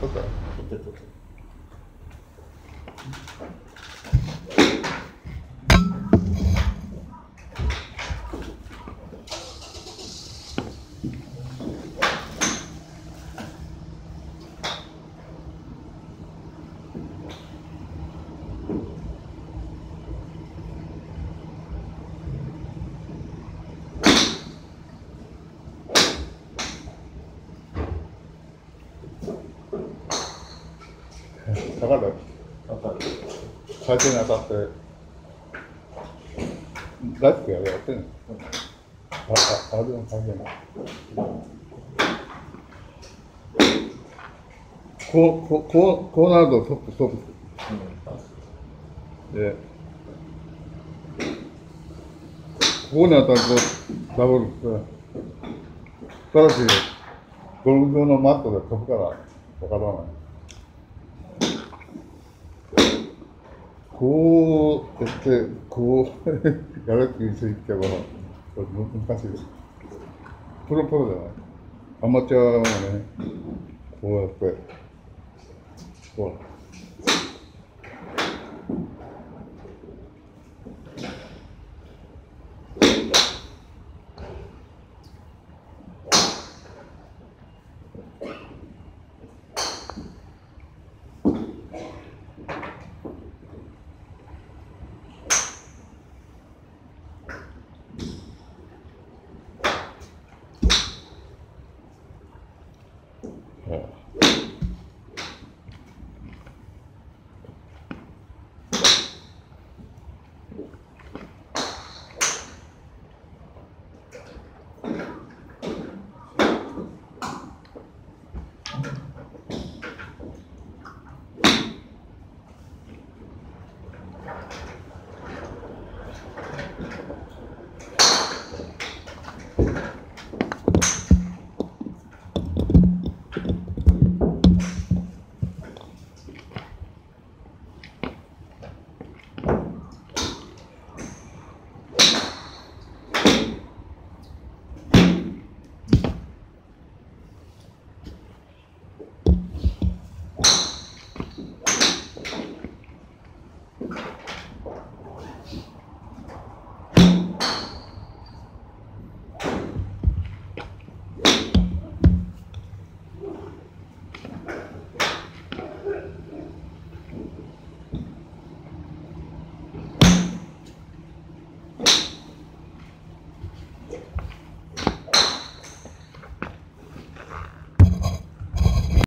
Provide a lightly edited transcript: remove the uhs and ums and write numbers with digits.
かかる？かかる。最初に当たって大福やってんの？あれも関係ない。こうなるとストップで、ここに当たるとダブルして、ただしゴルフ場のマットで飛ぶから分からない。こうやって、こうやるっていう人いっては、これ難しいです。プロじゃない。アマチュアはね、こうやって、こう。Yeah.